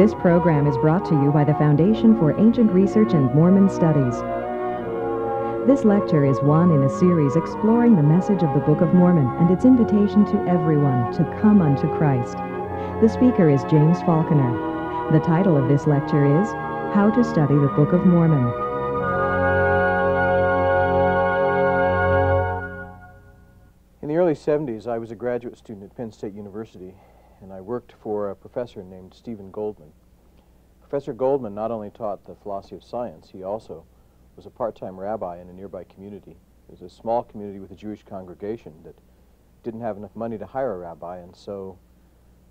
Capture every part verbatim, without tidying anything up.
This program is brought to you by the Foundation for Ancient Research and Mormon Studies. This lecture is one in a series exploring the message of the Book of Mormon and its invitation to everyone to come unto Christ. The speaker is James Faulconer. The title of this lecture is How to Study the Book of Mormon. In the early seventies, I was a graduate student at Penn State University, and I worked for a professor named Stephen Goldman. Professor Goldman not only taught the philosophy of science, he also was a part-time rabbi in a nearby community. It was a small community with a Jewish congregation that didn't have enough money to hire a rabbi, and so,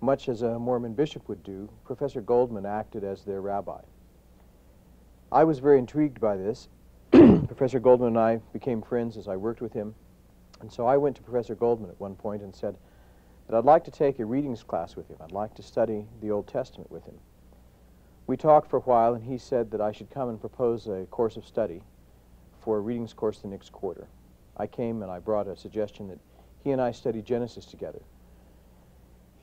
much as a Mormon bishop would do, Professor Goldman acted as their rabbi. I was very intrigued by this. Professor Goldman and I became friends as I worked with him, and so I went to Professor Goldman at one point and said, that I'd like to take a readings class with him. I'd like to study the Old Testament with him. We talked for a while, and he said that I should come and propose a course of study for a readings course the next quarter. I came and I brought a suggestion that he and I study Genesis together.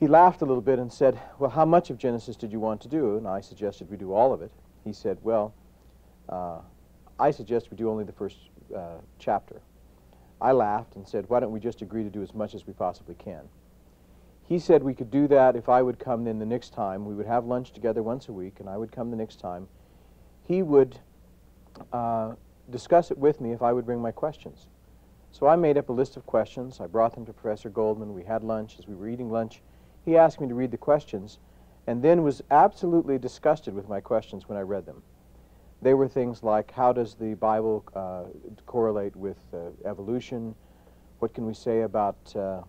He laughed a little bit and said, well, how much of Genesis did you want to do? And I suggested we do all of it. He said, well, uh, I suggest we do only the first uh, chapter. I laughed and said, why don't we just agree to do as much as we possibly can? He said we could do that if I would come then the next time. We would have lunch together once a week, and I would come the next time. He would uh, discuss it with me if I would bring my questions. So I made up a list of questions. I brought them to Professor Goldman. We had lunch. As we were eating lunch, he asked me to read the questions, and then was absolutely disgusted with my questions when I read them. They were things like, how does the Bible uh, correlate with uh, evolution? What can we say about Uh,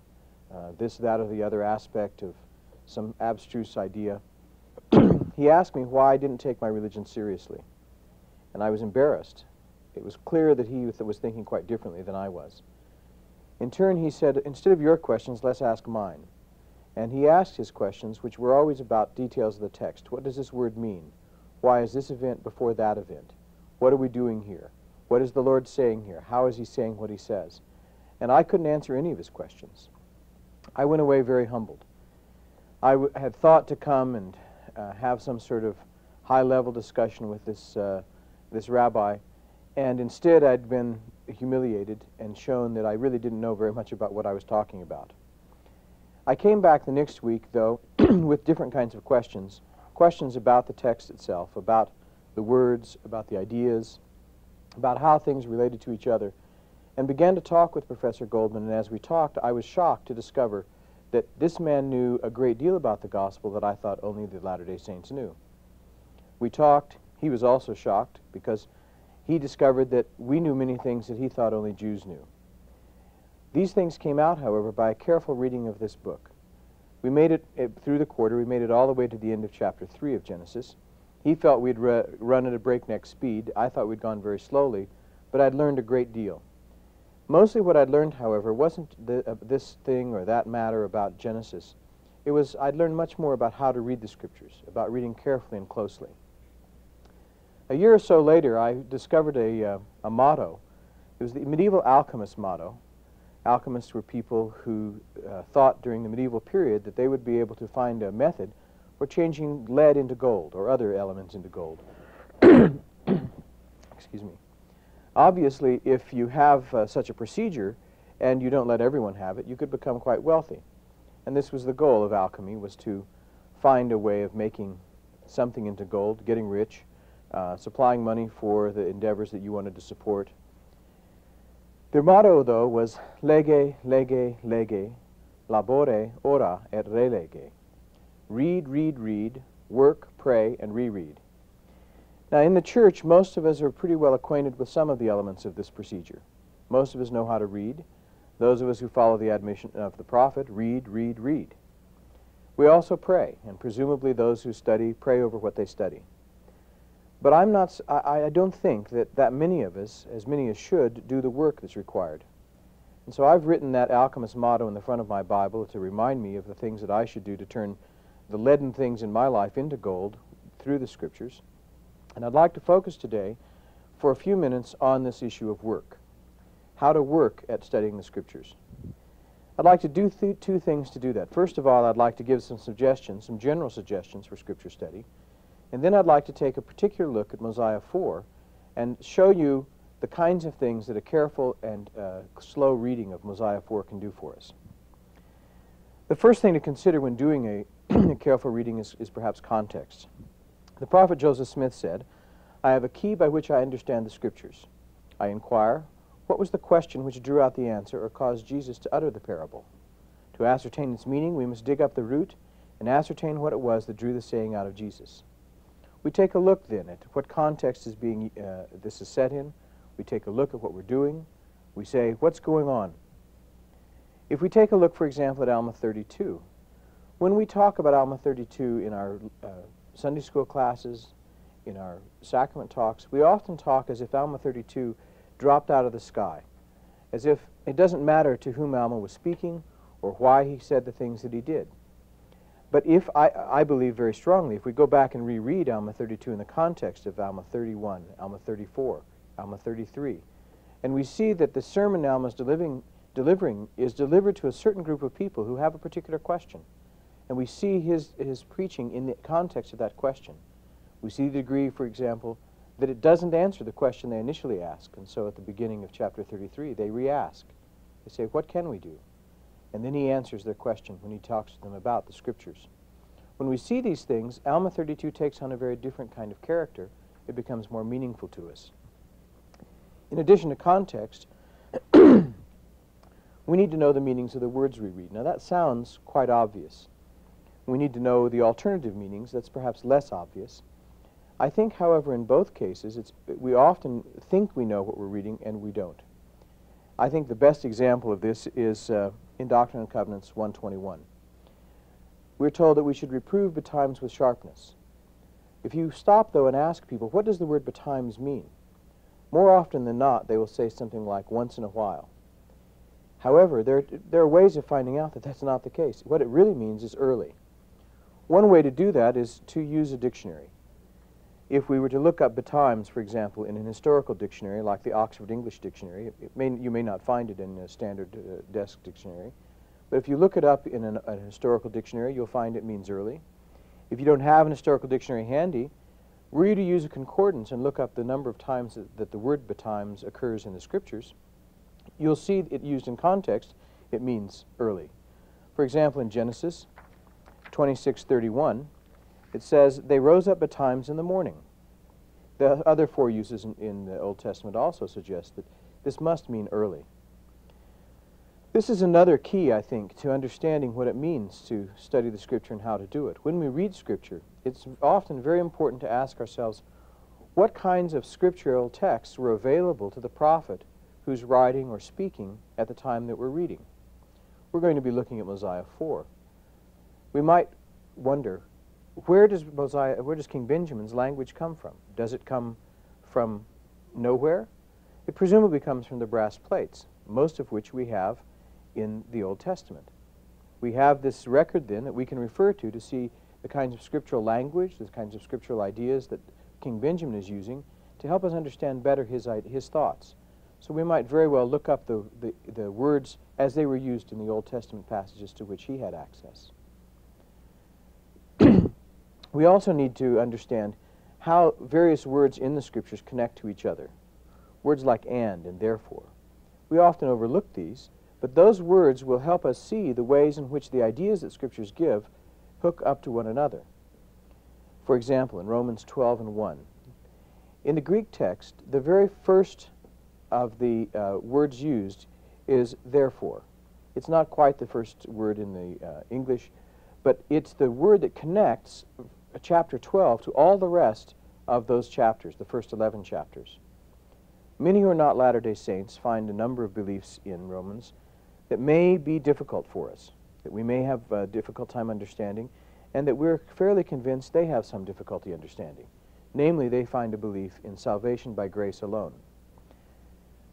Uh, this, that, or the other aspect of some abstruse idea? He asked me why I didn't take my religion seriously, and I was embarrassed. It was clear that he was thinking quite differently than I was. In turn, he said, instead of your questions, let's ask mine. And he asked his questions, which were always about details of the text. What does this word mean? Why is this event before that event? What are we doing here? What is the Lord saying here? How is he saying what he says? And I couldn't answer any of his questions. I went away very humbled. I w had thought to come and uh, have some sort of high-level discussion with this, uh, this rabbi, and instead I'd been humiliated and shown that I really didn't know very much about what I was talking about. I came back the next week, though, with different kinds of questions, questions about the text itself, about the words, about the ideas, about how things related to each other, and began to talk with Professor Goldman, and as we talked, I was shocked to discover that this man knew a great deal about the gospel that I thought only the Latter-day Saints knew. We talked. He was also shocked because he discovered that we knew many things that he thought only Jews knew. These things came out, however, by a careful reading of this book. We made it uh, through the quarter. We made it all the way to the end of chapter three of Genesis. He felt we'd run at a breakneck speed. I thought we'd gone very slowly, but I'd learned a great deal. Mostly what I'd learned, however, wasn't the, uh, this thing or that matter about Genesis. It was, I'd learned much more about how to read the scriptures, about reading carefully and closely. A year or so later, I discovered a, uh, a motto. It was the medieval alchemist motto. Alchemists were people who uh, thought during the medieval period that they would be able to find a method for changing lead into gold or other elements into gold. Excuse me. Obviously, if you have uh, such a procedure and you don't let everyone have it, you could become quite wealthy. And this was the goal of alchemy, was to find a way of making something into gold, getting rich, uh, supplying money for the endeavors that you wanted to support. Their motto, though, was lege, lege, lege, labore, ora, et relege. Read, read, read, work, pray, and reread. Now, in the church, most of us are pretty well acquainted with some of the elements of this procedure. Most of us know how to read. Those of us who follow the admonition of the prophet read, read, read. We also pray, and presumably those who study pray over what they study. But I'm not, I, I don't think that that many of us, as many as should, do the work that's required. And so I've written that alchemist motto in the front of my Bible to remind me of the things that I should do to turn the leaden things in my life into gold through the scriptures. And I'd like to focus today for a few minutes on this issue of work, how to work at studying the scriptures. I'd like to do th two things to do that. First of all, I'd like to give some suggestions, some general suggestions for scripture study. And then I'd like to take a particular look at Mosiah four and show you the kinds of things that a careful and uh, slow reading of Mosiah four can do for us. The first thing to consider when doing a, a careful reading is, is perhaps context. The prophet Joseph Smith said, "I have a key by which I understand the Scriptures. I inquire, what was the question which drew out the answer or caused Jesus to utter the parable? To ascertain its meaning, we must dig up the root and ascertain what it was that drew the saying out of Jesus." We take a look then at what context is being uh, this is set in. We take a look at what we're doing. We say, what's going on? If we take a look, for example, at Alma thirty-two, when we talk about Alma thirty-two in our uh, Sunday school classes, in our sacrament talks, we often talk as if Alma thirty-two dropped out of the sky, as if it doesn't matter to whom Alma was speaking or why he said the things that he did. But if I, I believe very strongly, if we go back and reread Alma thirty-two in the context of Alma thirty-one, Alma thirty-four, Alma thirty-three, and we see that the sermon Alma is delivering, delivering is delivered to a certain group of people who have a particular question, and we see his, his preaching in the context of that question. We see the degree, for example, that it doesn't answer the question they initially ask, and so at the beginning of chapter thirty-three, they re-ask. They say, what can we do? And then he answers their question when he talks to them about the Scriptures. When we see these things, Alma thirty-two takes on a very different kind of character. It becomes more meaningful to us. In addition to context, we need to know the meanings of the words we read. Now that sounds quite obvious. We need to know the alternative meanings. That's perhaps less obvious. I think, however, in both cases, it's, we often think we know what we're reading and we don't. I think the best example of this is uh, in Doctrine and Covenants one twenty-one. We're told that we should reprove betimes with sharpness. If you stop, though, and ask people, what does the word betimes mean? More often than not, they will say something like, once in a while. However, there, there are ways of finding out that that's not the case. What it really means is early. One way to do that is to use a dictionary. If we were to look up betimes, for example, in an historical dictionary like the Oxford English Dictionary, it, it may, you may not find it in a standard uh, desk dictionary, but if you look it up in an, a historical dictionary, you'll find it means early. If you don't have an historical dictionary handy, were you to use a concordance and look up the number of times that, that the word betimes occurs in the Scriptures, you'll see it used in context, it means early. For example, in Genesis twenty-six thirty-one, it says, they rose up betimes in the morning. The other four uses in, in the Old Testament also suggest that this must mean early. This is another key, I think, to understanding what it means to study the Scripture and how to do it. When we read Scripture, it's often very important to ask ourselves, what kinds of scriptural texts were available to the prophet who's writing or speaking at the time that we're reading? We're going to be looking at Mosiah four. We might wonder, Where does, Mosiah, where does King Benjamin's language come from? Does it come from nowhere? It presumably comes from the brass plates, most of which we have in the Old Testament. We have this record then that we can refer to to see the kinds of scriptural language, the kinds of scriptural ideas that King Benjamin is using to help us understand better his, his thoughts. So we might very well look up the, the, the words as they were used in the Old Testament passages to which he had access. We also need to understand how various words in the Scriptures connect to each other. Words like and and therefore. We often overlook these, but those words will help us see the ways in which the ideas that Scriptures give hook up to one another. For example, in Romans twelve and one, in the Greek text, the very first of the uh, words used is therefore. It's not quite the first word in the uh, English, but it's the word that connects chapter twelve to all the rest of those chapters, the first eleven chapters. Many who are not Latter-day Saints find a number of beliefs in Romans that may be difficult for us, that we may have a difficult time understanding, and that we're fairly convinced they have some difficulty understanding. Namely, they find a belief in salvation by grace alone.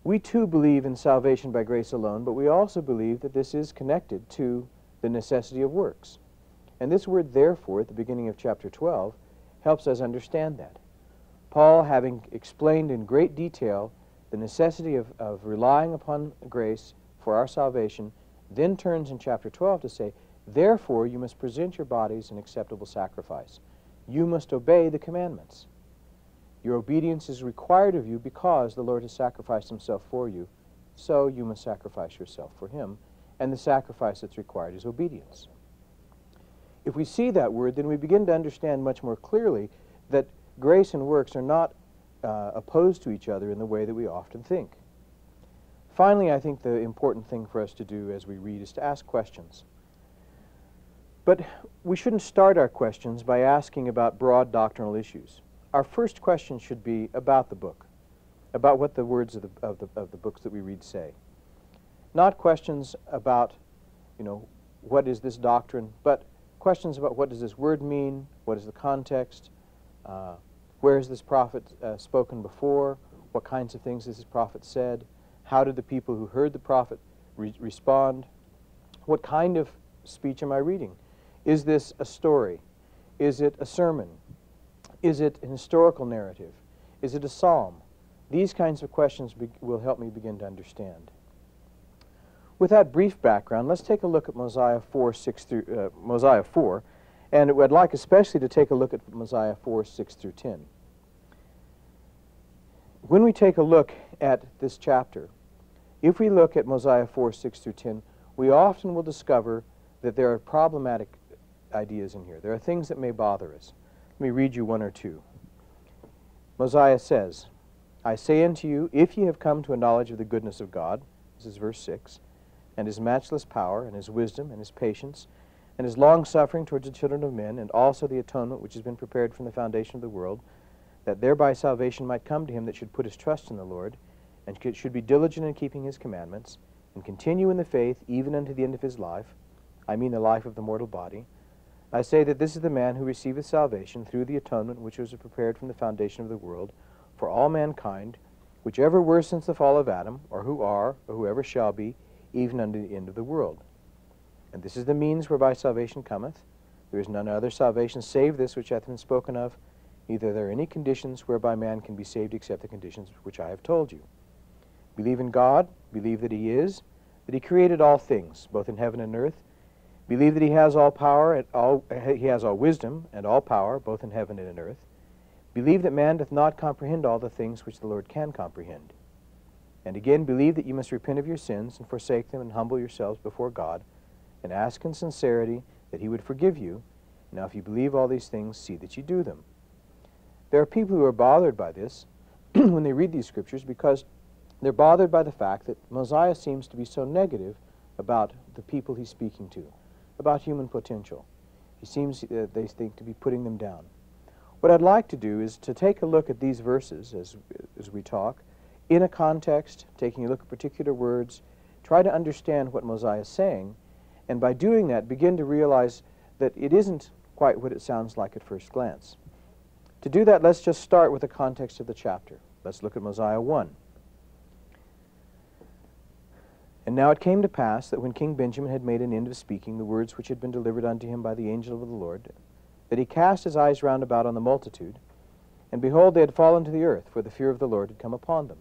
We too believe in salvation by grace alone, but we also believe that this is connected to the necessity of works. And this word, therefore, at the beginning of chapter twelve, helps us understand that. Paul, having explained in great detail the necessity of, of relying upon grace for our salvation, then turns in chapter twelve to say, therefore, you must present your bodies an acceptable sacrifice. you must obey the commandments. Your obedience is required of you because the Lord has sacrificed himself for you, so you must sacrifice yourself for him, and the sacrifice that's required is obedience. If we see that word, then we begin to understand much more clearly that grace and works are not uh, opposed to each other in the way that we often think. Finally, I think the important thing for us to do as we read is to ask questions. But we shouldn't start our questions by asking about broad doctrinal issues. Our first question should be about the book, about what the words of the, of the, of the books that we read say. Not questions about, you know, what is this doctrine, but questions about what does this word mean, what is the context, uh, where has this prophet uh, spoken before, what kinds of things has this prophet said, how did the people who heard the prophet re respond, what kind of speech am I reading? Is this a story? Is it a sermon? Is it an historical narrative? Is it a psalm? These kinds of questions be will help me begin to understand. With that brief background, let's take a look at Mosiah four, six through, uh, Mosiah four, and I'd like especially to take a look at Mosiah four, six through ten. When we take a look at this chapter, if we look at Mosiah four, six through ten, we often will discover that there are problematic ideas in here. There are things that may bother us. Let me read you one or two. Mosiah says, I say unto you, if ye have come to a knowledge of the goodness of God, this is verse six, and his matchless power, and his wisdom, and his patience, and his long-suffering towards the children of men, and also the atonement which has been prepared from the foundation of the world, that thereby salvation might come to him that should put his trust in the Lord, and should be diligent in keeping his commandments, and continue in the faith even unto the end of his life, I mean the life of the mortal body, I say that this is the man who receiveth salvation through the atonement which was prepared from the foundation of the world for all mankind, which ever were since the fall of Adam, or who are, or whoever shall be, even unto the end of the world. And this is the means whereby salvation cometh. There is none other salvation save this which hath been spoken of, neither are there any conditions whereby man can be saved except the conditions which I have told you. Believe in God, believe that he is, that he created all things, both in heaven and earth, believe that he has all power, and all, he has all wisdom and all power, both in heaven and in earth. Believe that man doth not comprehend all the things which the Lord can comprehend. And again, believe that you must repent of your sins and forsake them and humble yourselves before God, and ask in sincerity that he would forgive you. Now if you believe all these things, see that you do them. There are people who are bothered by this when they read these scriptures, because they're bothered by the fact that Mosiah seems to be so negative about the people he's speaking to, about human potential. He seems, uh, they think, to be putting them down. What I'd like to do is to take a look at these verses as, as we talk, in a context, taking a look at particular words, try to understand what Mosiah is saying, and by doing that, begin to realize that it isn't quite what it sounds like at first glance. To do that, let's just start with the context of the chapter. Let's look at Mosiah one. And now it came to pass that when King Benjamin had made an end of speaking the words which had been delivered unto him by the angel of the Lord, that he cast his eyes round about on the multitude, and behold, they had fallen to the earth, for the fear of the Lord had come upon them.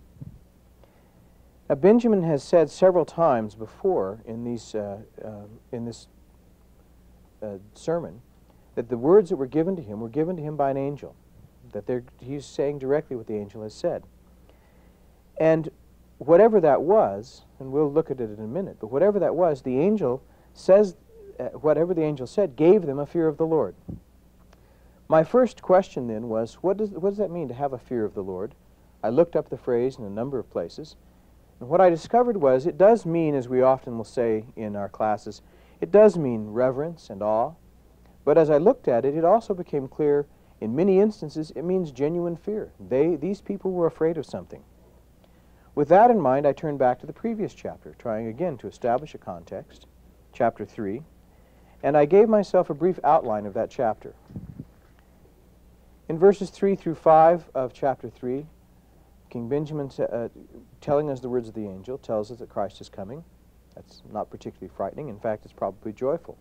Now Benjamin has said several times before in, these, uh, uh, in this uh, sermon that the words that were given to him were given to him by an angel, that they're, he's saying directly what the angel has said. And whatever that was, and we'll look at it in a minute, but whatever that was, the angel says, uh, whatever the angel said gave them a fear of the Lord. My first question then was, what does, what does that mean to have a fear of the Lord? I looked up the phrase in a number of places, and what I discovered was it does mean, as we often will say in our classes, it does mean reverence and awe, but as I looked at it, it also became clear in many instances it means genuine fear. They, these people were afraid of something. With that in mind, I turn back to the previous chapter, trying again to establish a context, chapter three, and I gave myself a brief outline of that chapter. In verses three through five of chapter three, King Benjamin, uh, telling us the words of the angel, tells us that Christ is coming. That's not particularly frightening. In fact, it's probably joyful.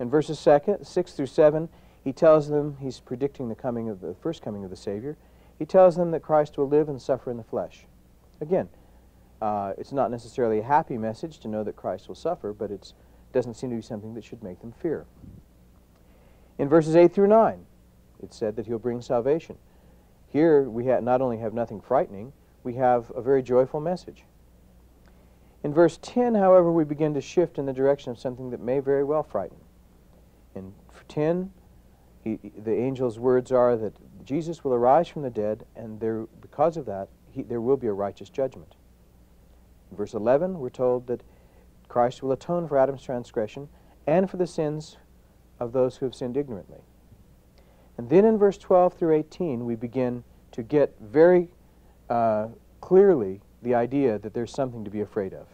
In verses six through seven, he tells them, he's predicting the coming of the first coming of the Savior, he tells them that Christ will live and suffer in the flesh. Again, uh, it's not necessarily a happy message to know that Christ will suffer, but it doesn't seem to be something that should make them fear. In verses eight through nine, It's said that he'll bring salvation. Here we ha not only have nothing frightening, we have a very joyful message. In verse ten, however, we begin to shift in the direction of something that may very well frighten. In ten, he, the angel's words are that Jesus will arise from the dead, and there, because of that, he, there will be a righteous judgment. In verse eleven, we're told that Christ will atone for Adam's transgression and for the sins of those who have sinned ignorantly. And then in verse twelve through eighteen, we begin to get very uh, clearly the idea that there's something to be afraid of.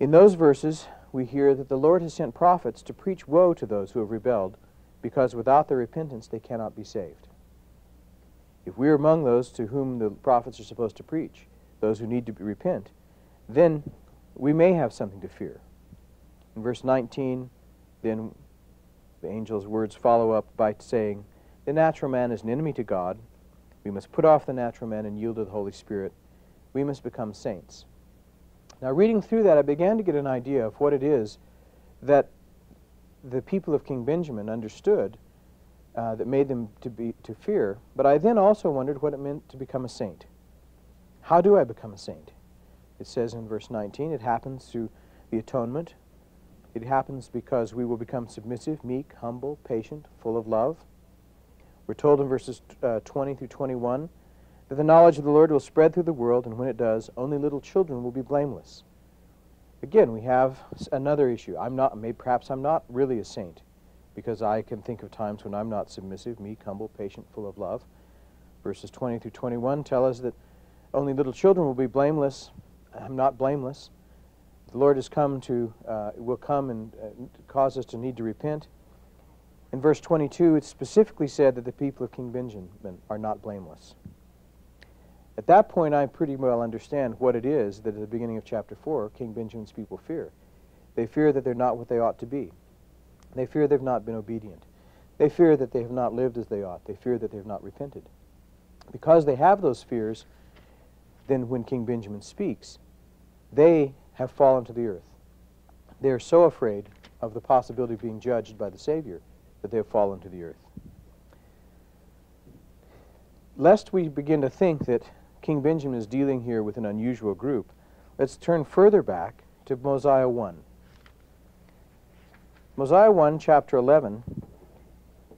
In those verses, we hear that the Lord has sent prophets to preach woe to those who have rebelled, because without their repentance they cannot be saved. If we are among those to whom the prophets are supposed to preach, those who need to repent, then we may have something to fear. In verse nineteen, then the angel's words follow up by saying, the natural man is an enemy to God. We must put off the natural man and yield to the Holy Spirit. We must become saints. Now, reading through that, I began to get an idea of what it is that the people of King Benjamin understood uh, that made them to, be, to fear, but I then also wondered what it meant to become a saint. How do I become a saint? It says in verse nineteen, it happens through the atonement. It happens because we will become submissive, meek, humble, patient, full of love. We're told in verses uh, twenty through twenty-one that the knowledge of the Lord will spread through the world, and when it does, only little children will be blameless. Again, we have another issue. I'm not, maybe perhaps I'm not really a saint, because I can think of times when I'm not submissive, meek, humble, patient, full of love. Verses twenty through twenty-one tell us that only little children will be blameless. I'm not blameless. The Lord has come to, uh, will come and uh, cause us to need to repent. In verse twenty-two, it's specifically said that the people of King Benjamin are not blameless. At that point, I pretty well understand what it is that at the beginning of chapter four, King Benjamin's people fear. They fear that they're not what they ought to be. They fear they've not been obedient. They fear that they have not lived as they ought. They fear that they've not repented. Because they have those fears, then when King Benjamin speaks, they have fallen to the earth. They are so afraid of the possibility of being judged by the Savior that they have fallen to the earth. Lest we begin to think that King Benjamin is dealing here with an unusual group, let's turn further back to Mosiah one. Mosiah one, chapter eleven,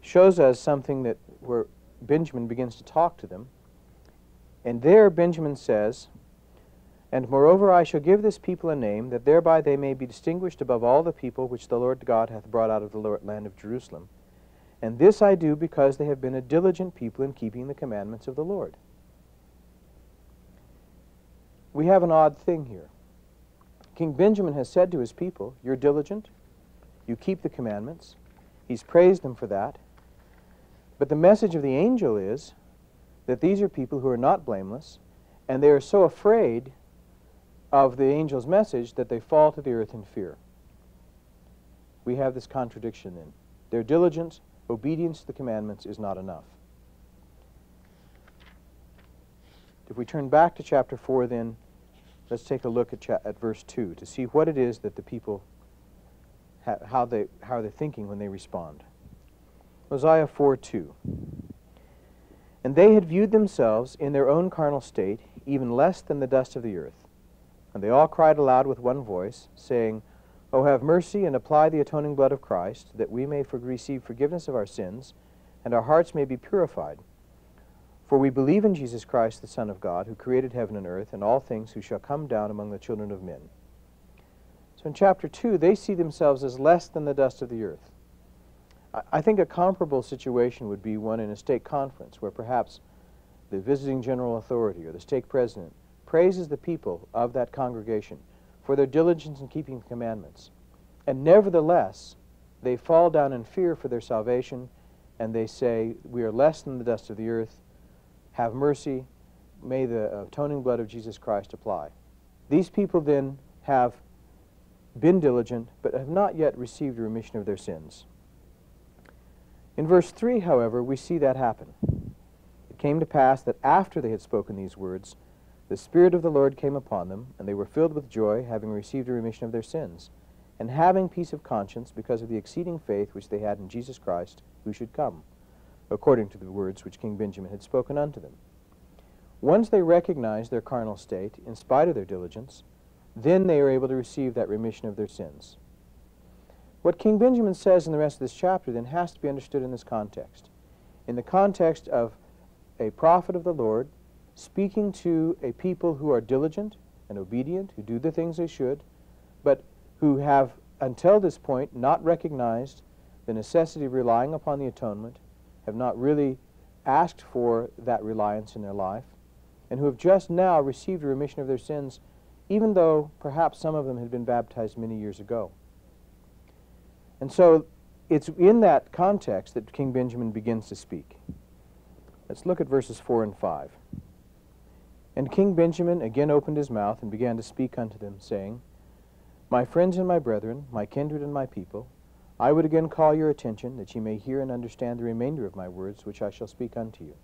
shows us something that where Benjamin begins to talk to them. And there Benjamin says, and moreover, I shall give this people a name, that thereby they may be distinguished above all the people which the Lord God hath brought out of the land of Jerusalem. And this I do because they have been a diligent people in keeping the commandments of the Lord. We have an odd thing here. King Benjamin has said to his people, you're diligent, you keep the commandments. He's praised them for that. But the message of the angel is that these are people who are not blameless, and they are so afraid of the angel's message that they fall to the earth in fear. We have this contradiction then. Their diligence, obedience to the commandments is not enough. If we turn back to chapter four then, let's take a look at, cha at verse two to see what it is that the people, ha how, they, how they're thinking when they respond. Mosiah four two. And they had viewed themselves in their own carnal state, even less than the dust of the earth. And they all cried aloud with one voice, saying, O have mercy, and apply the atoning blood of Christ, that we may for receive forgiveness of our sins, and our hearts may be purified. For we believe in Jesus Christ, the Son of God, who created heaven and earth, and all things, who shall come down among the children of men. So in chapter two, they see themselves as less than the dust of the earth. I, I think a comparable situation would be one in a state conference, where perhaps the visiting general authority or the state president praises the people of that congregation for their diligence in keeping the commandments. And nevertheless, they fall down in fear for their salvation, and they say, we are less than the dust of the earth. Have mercy. May the atoning blood of Jesus Christ apply. These people then have been diligent, but have not yet received a remission of their sins. In verse three, however, we see that happen. It came to pass that after they had spoken these words, the Spirit of the Lord came upon them, and they were filled with joy, having received a remission of their sins. and having peace of conscience because of the exceeding faith which they had in Jesus Christ, who should come, according to the words which King Benjamin had spoken unto them. Once they recognize their carnal state, in spite of their diligence, then they are able to receive that remission of their sins. What King Benjamin says in the rest of this chapter then has to be understood in this context, in the context of a prophet of the Lord speaking to a people who are diligent and obedient, who do the things they should, but who have until this point not recognized the necessity of relying upon the atonement, have not really asked for that reliance in their life, and who have just now received a remission of their sins, even though perhaps some of them had been baptized many years ago. And so it's in that context that King Benjamin begins to speak. Let's look at verses four and five. And King Benjamin again opened his mouth and began to speak unto them, saying, My friends and my brethren, my kindred and my people, I would again call your attention, that ye may hear and understand the remainder of my words, which I shall speak unto you.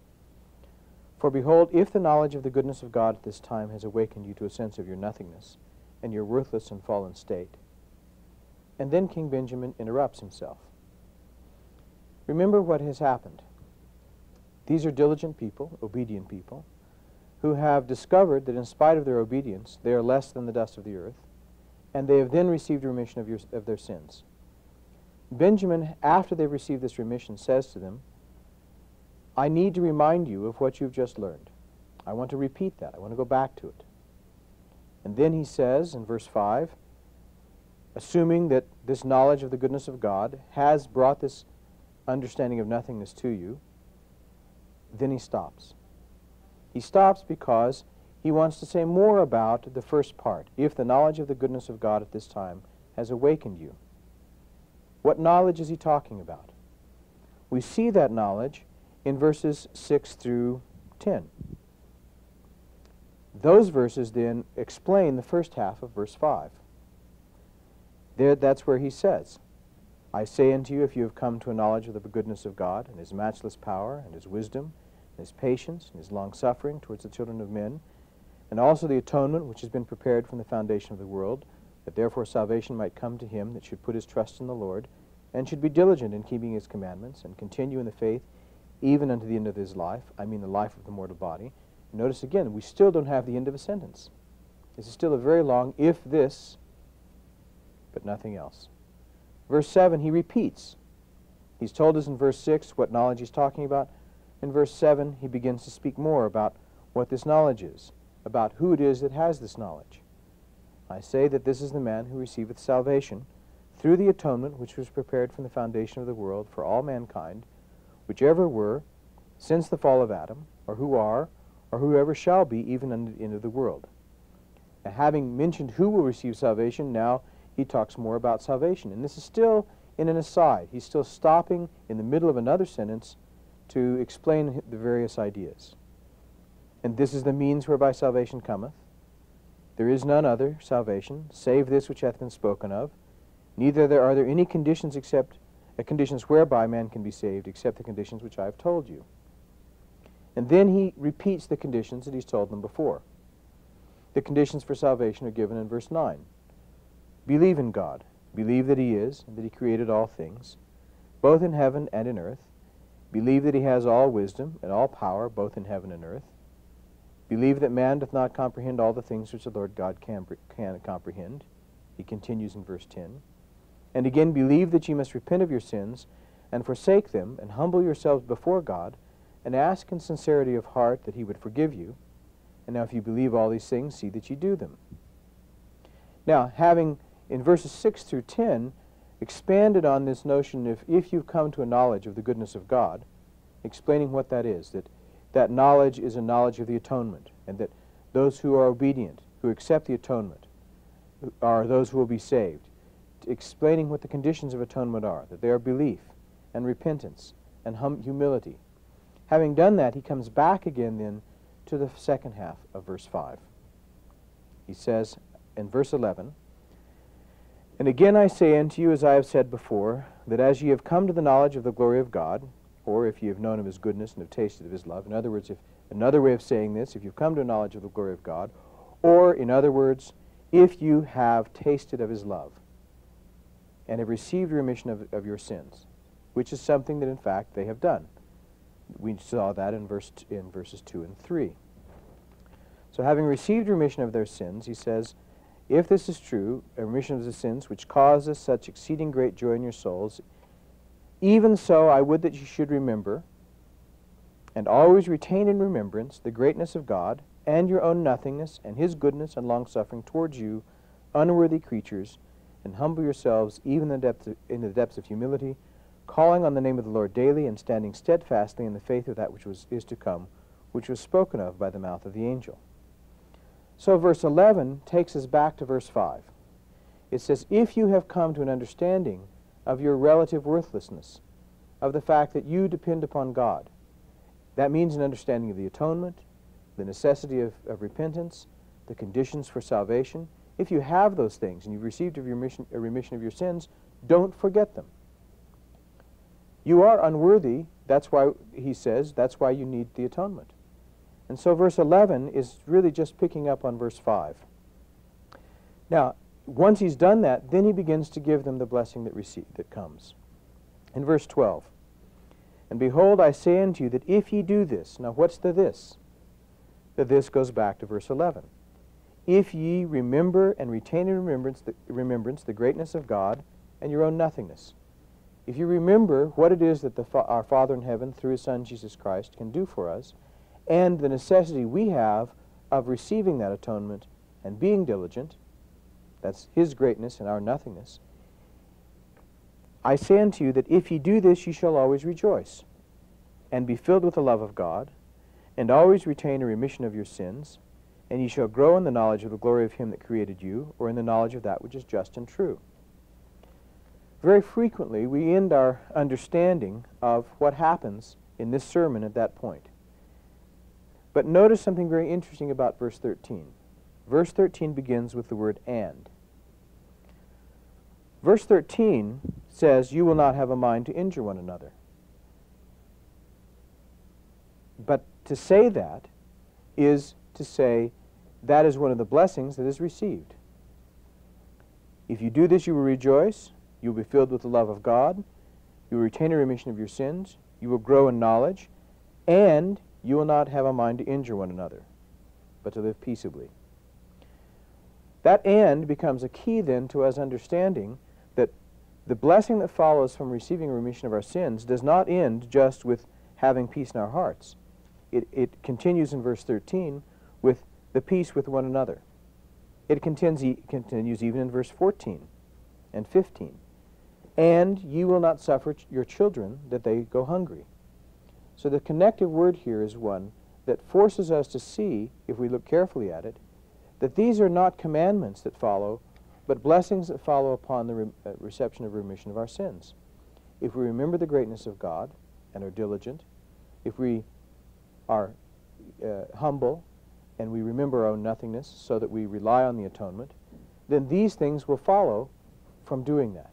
For behold, if the knowledge of the goodness of God at this time has awakened you to a sense of your nothingness, and your worthless and fallen state. And then King Benjamin interrupts himself. Remember what has happened. These are diligent people, obedient people, who have discovered that in spite of their obedience, they are less than the dust of the earth, and they have then received remission of, your, of their sins. Benjamin, after they've received this remission, says to them, I need to remind you of what you've just learned. I want to repeat that. I want to go back to it. And then he says in verse five, assuming that this knowledge of the goodness of God has brought this understanding of nothingness to you, then he stops. He stops because he wants to say more about the first part, if the knowledge of the goodness of God at this time has awakened you. What knowledge is he talking about? We see that knowledge in verses six through ten. Those verses then explain the first half of verse five. There, that's where he says, I say unto you, if you have come to a knowledge of the goodness of God, and his matchless power, and his wisdom, and his patience, and his long-suffering towards the children of men, and also the atonement which has been prepared from the foundation of the world, that therefore salvation might come to him that should put his trust in the Lord, and should be diligent in keeping his commandments, and continue in the faith even unto the end of his life, I mean the life of the mortal body. Notice again, we still don't have the end of a sentence. This is still a very long, if this, but nothing else. Verse seven, he repeats. He's told us in verse six what knowledge he's talking about. In verse seven, he begins to speak more about what this knowledge is, about who it is that has this knowledge. I say that this is the man who receiveth salvation through the atonement which was prepared from the foundation of the world for all mankind, whichever were, since the fall of Adam, or who are, or whoever shall be, even unto the end of the world. Now, having mentioned who will receive salvation, now he talks more about salvation. And this is still in an aside. He's still stopping in the middle of another sentence to explain the various ideas. And this is the means whereby salvation cometh. There is none other salvation, save this which hath been spoken of. Neither there are there any conditions except uh, conditions whereby man can be saved, except the conditions which I have told you. And then he repeats the conditions that he's told them before. The conditions for salvation are given in verse nine. Believe in God, believe that he is, and that he created all things, both in heaven and in earth. Believe that he has all wisdom and all power, both in heaven and earth. Believe that man doth not comprehend all the things which the Lord God can, can comprehend. He continues in verse ten. And again, believe that ye must repent of your sins, and forsake them, and humble yourselves before God, and ask in sincerity of heart that he would forgive you. And now if you believe all these things, see that ye do them. Now, having in verses six through ten, expanded on this notion of if you've come to a knowledge of the goodness of God, explaining what that is, that that knowledge is a knowledge of the atonement, and that those who are obedient, who accept the atonement, are those who will be saved, explaining what the conditions of atonement are, that they are belief and repentance and hum humility. Having done that, he comes back again then to the second half of verse five. He says in verse eleven, And again I say unto you, as I have said before, that as ye have come to the knowledge of the glory of God, or if ye have known of his goodness and have tasted of his love, in other words, if another way of saying this, if you've come to a knowledge of the glory of God, or in other words, if you have tasted of his love. and have received remission of, of your sins, which is something that in fact they have done. We saw that in, verse t in verses two and three. So having received remission of their sins, he says, if this is true, a remission of the sins which causes such exceeding great joy in your souls, even so I would that you should remember and always retain in remembrance the greatness of God and your own nothingness and his goodness and long-suffering towards you, unworthy creatures, and humble yourselves even in the, depth of, in the depths of humility, calling on the name of the Lord daily and standing steadfastly in the faith of that which was, is to come, which was spoken of by the mouth of the angel. So verse eleven takes us back to verse five. It says, if you have come to an understanding of your relative worthlessness, of the fact that you depend upon God, that means an understanding of the atonement, the necessity of, of repentance, the conditions for salvation. If you have those things and you've received a remission, a remission of your sins, don't forget them. You are unworthy, that's why he says, that's why you need the atonement. And so verse eleven is really just picking up on verse five. Now, once he's done that, then he begins to give them the blessing that, receive, that comes. In verse twelve, and behold, I say unto you that if ye do this, now what's the this? The this goes back to verse eleven. If ye remember and retain in remembrance the, remembrance the greatness of God and your own nothingness. If you remember what it is that the fa our Father in heaven, through his Son Jesus Christ, can do for us, and the necessity we have of receiving that atonement and being diligent, that's his greatness and our nothingness, I say unto you that if ye do this, ye shall always rejoice, and be filled with the love of God, and always retain a remission of your sins, and ye shall grow in the knowledge of the glory of him that created you, or in the knowledge of that which is just and true. Very frequently, we end our understanding of what happens in this sermon at that point. But notice something very interesting about verse thirteen. Verse thirteen begins with the word and. Verse thirteen says, you will not have a mind to injure one another. But to say that is to say that is one of the blessings that is received. If you do this, you will rejoice, you will be filled with the love of God, you will retain a remission of your sins, you will grow in knowledge, and you will not have a mind to injure one another, but to live peaceably. That and becomes a key then to us understanding that the blessing that follows from receiving remission of our sins does not end just with having peace in our hearts. It, it continues in verse thirteen with the peace with one another. It continues, continues even in verse fourteen and fifteen. And you will not suffer ch- your children that they go hungry. So the connective word here is one that forces us to see, if we look carefully at it, that these are not commandments that follow, but blessings that follow upon the re- uh, reception of remission of our sins. If we remember the greatness of God and are diligent, if we are uh, humble and we remember our own nothingness so that we rely on the atonement, then these things will follow from doing that.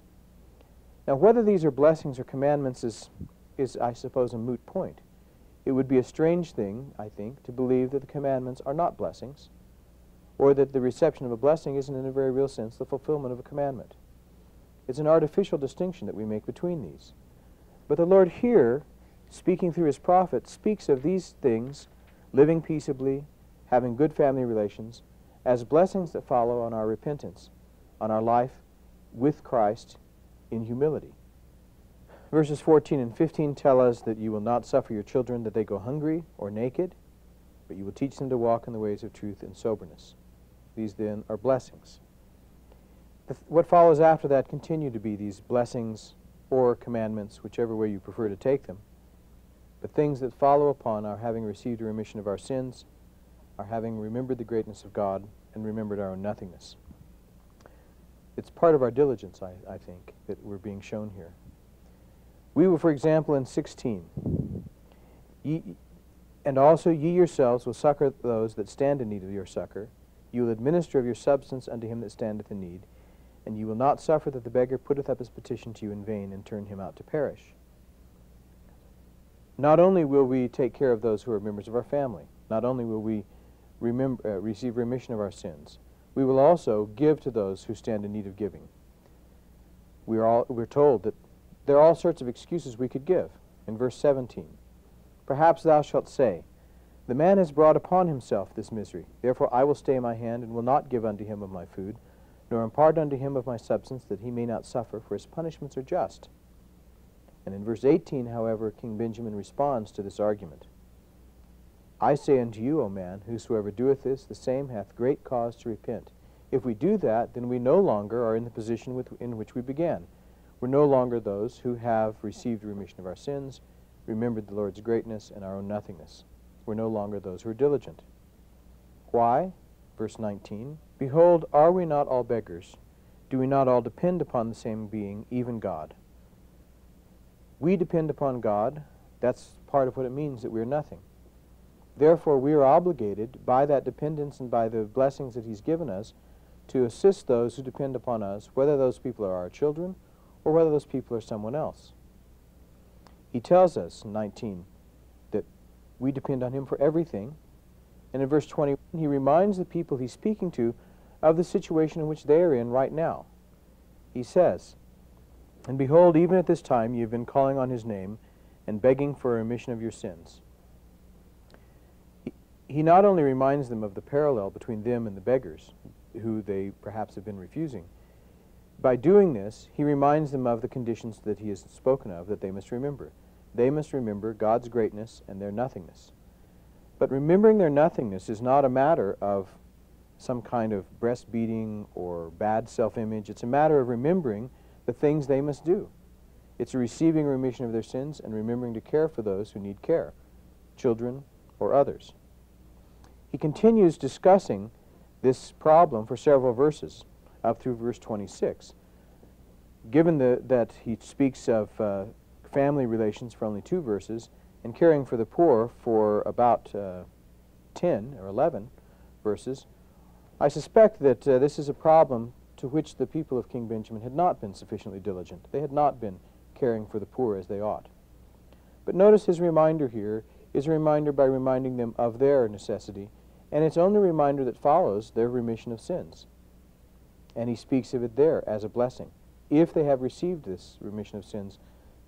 Now, whether these are blessings or commandments is is, I suppose, a moot point. It would be a strange thing, I think, to believe that the commandments are not blessings, or that the reception of a blessing isn't in a very real sense the fulfillment of a commandment. It's an artificial distinction that we make between these. But the Lord here, speaking through his prophet, speaks of these things, living peaceably, having good family relations, as blessings that follow on our repentance, on our life with Christ in humility. Verses fourteen and fifteen tell us that you will not suffer your children that they go hungry or naked, but you will teach them to walk in the ways of truth and soberness. These then are blessings. The th what follows after that continue to be these blessings or commandments, whichever way you prefer to take them, but things that follow upon our having received a remission of our sins, our having remembered the greatness of God, and remembered our own nothingness. It's part of our diligence, I, I think, that we're being shown here. We will, for example, in sixteen, ye, and also ye yourselves will succor those that stand in need of your succor. You will administer of your substance unto him that standeth in need, and you will not suffer that the beggar putteth up his petition to you in vain, and turn him out to perish. Not only will we take care of those who are members of our family, not only will we remember, uh, receive remission of our sins, we will also give to those who stand in need of giving. We're, all, we're told that there are all sorts of excuses we could give. In verse seventeen, perhaps thou shalt say, the man has brought upon himself this misery, therefore I will stay my hand, and will not give unto him of my food, nor impart unto him of my substance, that he may not suffer, for his punishments are just. And in verse eighteen, however, King Benjamin responds to this argument. I say unto you, O man, whosoever doeth this, the same hath great cause to repent. If we do that, then we no longer are in the position with, in which we began. We're no longer those who have received remission of our sins, remembered the Lord's greatness and our own nothingness. We're no longer those who are diligent. Why? Verse nineteen, behold, are we not all beggars? Do we not all depend upon the same being, even God? We depend upon God. That's part of what it means that we're nothing. Therefore, we are obligated by that dependence and by the blessings that he's given us to assist those who depend upon us, whether those people are our children or whether those people are someone else. He tells us in nineteen that we depend on him for everything, and in verse twenty he reminds the people he's speaking to of the situation in which they are in right now. He says, and behold, even at this time ye have been calling on his name and begging for a remission of your sins. He, he not only reminds them of the parallel between them and the beggars, who they perhaps have been refusing. By doing this, he reminds them of the conditions that he has spoken of that they must remember. They must remember God's greatness and their nothingness. But remembering their nothingness is not a matter of some kind of breastbeating or bad self-image. It's a matter of remembering the things they must do. It's receiving remission of their sins and remembering to care for those who need care, children or others. He continues discussing this problem for several verses, up through verse twenty-six. Given the, that he speaks of uh, family relations for only two verses and caring for the poor for about uh, ten or eleven verses, I suspect that uh, this is a problem to which the people of King Benjamin had not been sufficiently diligent. They had not been caring for the poor as they ought. But notice his reminder here is a reminder by reminding them of their necessity, and it's only a reminder that follows their remission of sins. And he speaks of it there as a blessing. If they have received this remission of sins,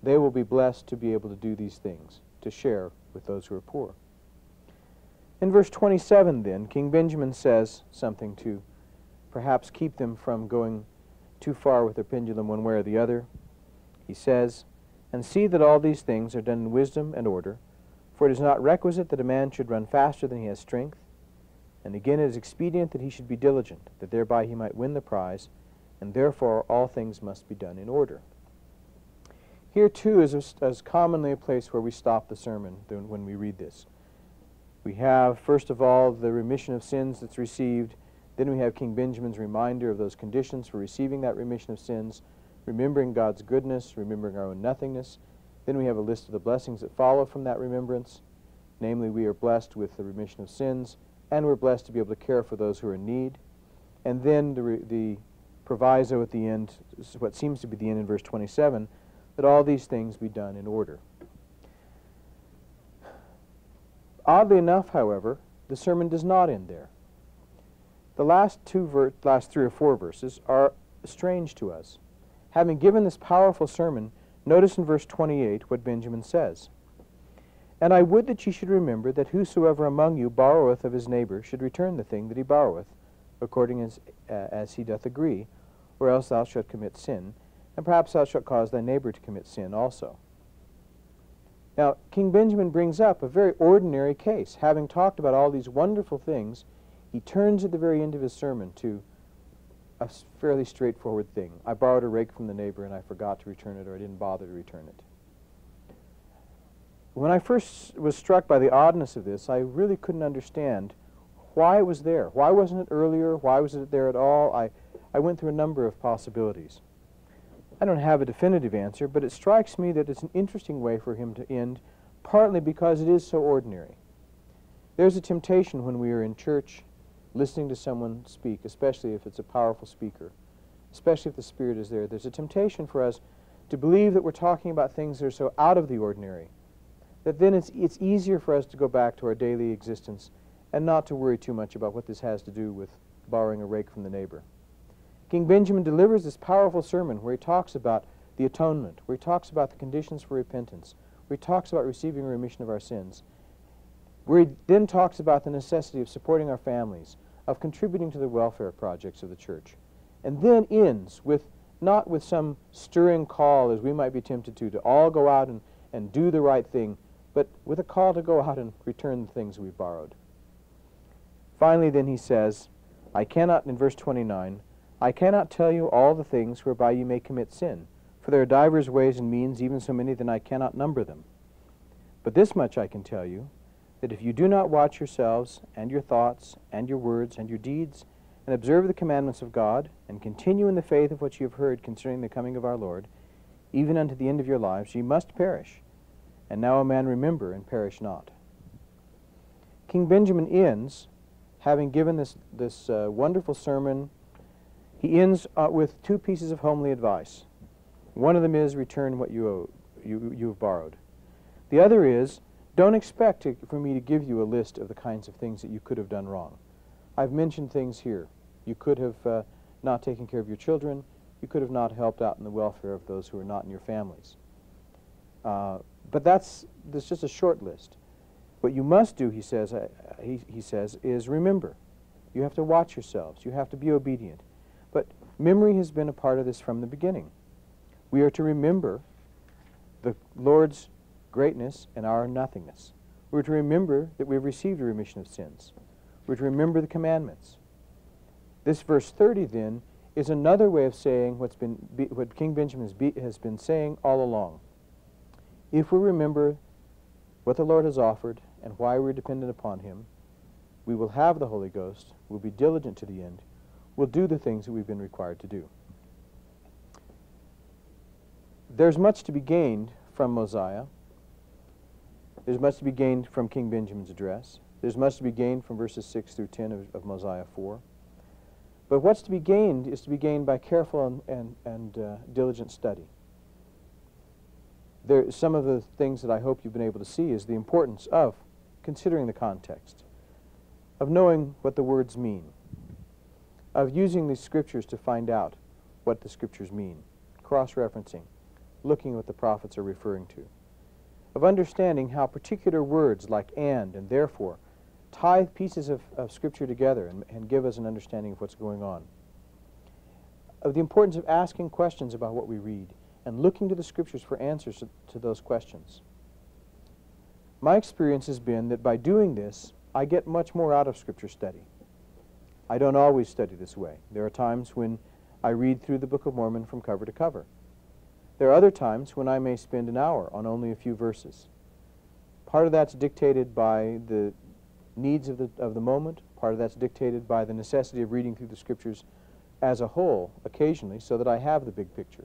they will be blessed to be able to do these things, to share with those who are poor. In verse twenty-seven, then, King Benjamin says something to perhaps keep them from going too far with their pendulum one way or the other. He says, and see that all these things are done in wisdom and order, for it is not requisite that a man should run faster than he has strength, and again it is expedient that he should be diligent, that thereby he might win the prize, and therefore all things must be done in order. Here too is a, as commonly a place where we stop the sermon when we read this. We have, first of all, the remission of sins that's received, then we have King Benjamin's reminder of those conditions for receiving that remission of sins, remembering God's goodness, remembering our own nothingness, then we have a list of the blessings that follow from that remembrance, namely we are blessed with the remission of sins, and we're blessed to be able to care for those who are in need. And then the, re the proviso at the end, what seems to be the end in verse twenty-seven, that all these things be done in order. Oddly enough, however, the sermon does not end there. The last, two ver last three or four verses are strange to us. Having given this powerful sermon, notice in verse twenty-eight what Benjamin says. And I would that ye should remember that whosoever among you borroweth of his neighbor should return the thing that he borroweth, according as, uh, as he doth agree, or else thou shalt commit sin, and perhaps thou shalt cause thy neighbor to commit sin also. Now, King Benjamin brings up a very ordinary case. Having talked about all these wonderful things, he turns at the very end of his sermon to a fairly straightforward thing. I borrowed a rake from the neighbor, and I forgot to return it, or I didn't bother to return it. When I first was struck by the oddness of this, I really couldn't understand why it was there. Why wasn't it earlier? Why was it there at all? I, I went through a number of possibilities. I don't have a definitive answer, but it strikes me that it's an interesting way for him to end, partly because it is so ordinary. There's a temptation when we are in church listening to someone speak, especially if it's a powerful speaker, especially if the Spirit is there. There's a temptation for us to believe that we're talking about things that are so out of the ordinary, that then it's, it's easier for us to go back to our daily existence and not to worry too much about what this has to do with borrowing a rake from the neighbor. King Benjamin delivers this powerful sermon where he talks about the atonement, where he talks about the conditions for repentance, where he talks about receiving remission of our sins, where he then talks about the necessity of supporting our families, of contributing to the welfare projects of the church, and then ends with not with some stirring call, as we might be tempted to, to all go out and, and do the right thing, but with a call to go out and return the things we borrowed. Finally, then he says, I cannot, in verse twenty-nine, I cannot tell you all the things whereby you may commit sin, for there are divers ways and means, even so many that I cannot number them. But this much I can tell you, that if you do not watch yourselves and your thoughts and your words and your deeds, and observe the commandments of God, and continue in the faith of what you have heard concerning the coming of our Lord, even unto the end of your lives, ye must perish. And now a man remember and perish not. King Benjamin ends, having given this, this uh, wonderful sermon, he ends uh, with two pieces of homely advice. One of them is return what you, owe, you, you have borrowed. The other is, don't expect to, for me to give you a list of the kinds of things that you could have done wrong. I've mentioned things here. You could have uh, not taken care of your children. You could have not helped out in the welfare of those who are not in your families. Uh, but that's, that's just a short list. What you must do, he says, uh, he, he says, is remember. You have to watch yourselves. You have to be obedient. But memory has been a part of this from the beginning. We are to remember the Lord's greatness and our nothingness. We're to remember that we've received a remission of sins. We're to remember the commandments. This verse thirty, then, is another way of saying what's been be, what King Benjamin has, be, has been saying all along. If we remember what the Lord has offered and why we're dependent upon Him, we will have the Holy Ghost, we'll be diligent to the end, we'll do the things that we've been required to do. There's much to be gained from Mosiah. There's much to be gained from King Benjamin's address. There's much to be gained from verses six through ten of, of Mosiah four. But what's to be gained is to be gained by careful and, and, and uh, diligent study. There, some of the things that I hope you've been able to see is the importance of considering the context, of knowing what the words mean, of using the scriptures to find out what the scriptures mean, cross-referencing, looking at what the prophets are referring to, of understanding how particular words like and and therefore tie pieces of, of Scripture together and, and give us an understanding of what's going on. Of the importance of asking questions about what we read and looking to the Scriptures for answers to, to those questions. My experience has been that by doing this, I get much more out of Scripture study. I don't always study this way. There are times when I read through the Book of Mormon from cover to cover. There are other times when I may spend an hour on only a few verses. Part of that's dictated by the needs of the, of the moment. Part of that's dictated by the necessity of reading through the Scriptures as a whole, occasionally, so that I have the big picture.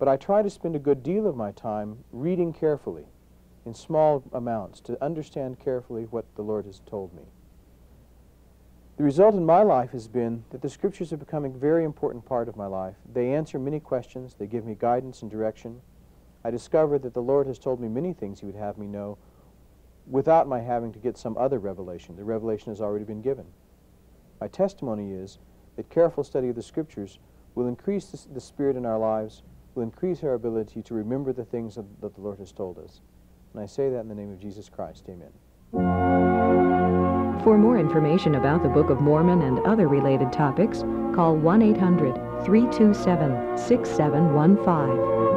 But I try to spend a good deal of my time reading carefully, in small amounts, to understand carefully what the Lord has told me. The result in my life has been that the Scriptures have become a very important part of my life. They answer many questions. They give me guidance and direction. I discover that the Lord has told me many things He would have me know without my having to get some other revelation. The revelation has already been given. My testimony is that careful study of the Scriptures will increase the, the Spirit in our lives, will increase our ability to remember the things that, that the Lord has told us. And I say that in the name of Jesus Christ. Amen. For more information about the Book of Mormon and other related topics, call one eight hundred, three two seven, six seven one five.